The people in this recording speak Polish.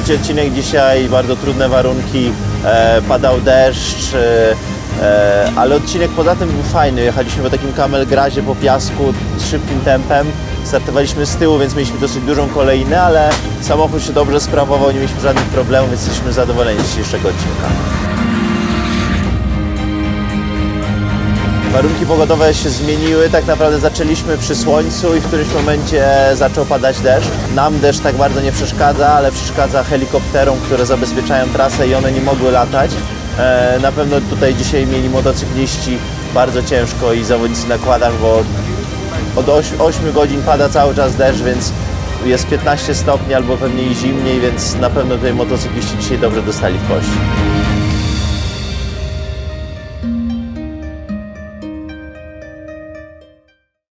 Trzeci odcinek dzisiaj, bardzo trudne warunki, padał deszcz, ale odcinek poza tym był fajny. Jechaliśmy po takim kamelgrazie po piasku z szybkim tempem. Startowaliśmy z tyłu, więc mieliśmy dosyć dużą kolejnę, ale samochód się dobrze sprawował, nie mieliśmy żadnych problemów, więc jesteśmy zadowoleni z dzisiejszego odcinka. Warunki pogodowe się zmieniły, tak naprawdę zaczęliśmy przy słońcu i w którymś momencie zaczął padać deszcz. Nam deszcz tak bardzo nie przeszkadza, ale przeszkadza helikopterom, które zabezpieczają trasę i one nie mogły latać. Na pewno tutaj dzisiaj mieli motocykliści bardzo ciężko i zawodnicy na quadach, bo od 8 godzin pada cały czas deszcz, więc jest 15 stopni albo pewnie i zimniej, więc na pewno tutaj motocykliści dzisiaj dobrze dostali w kości.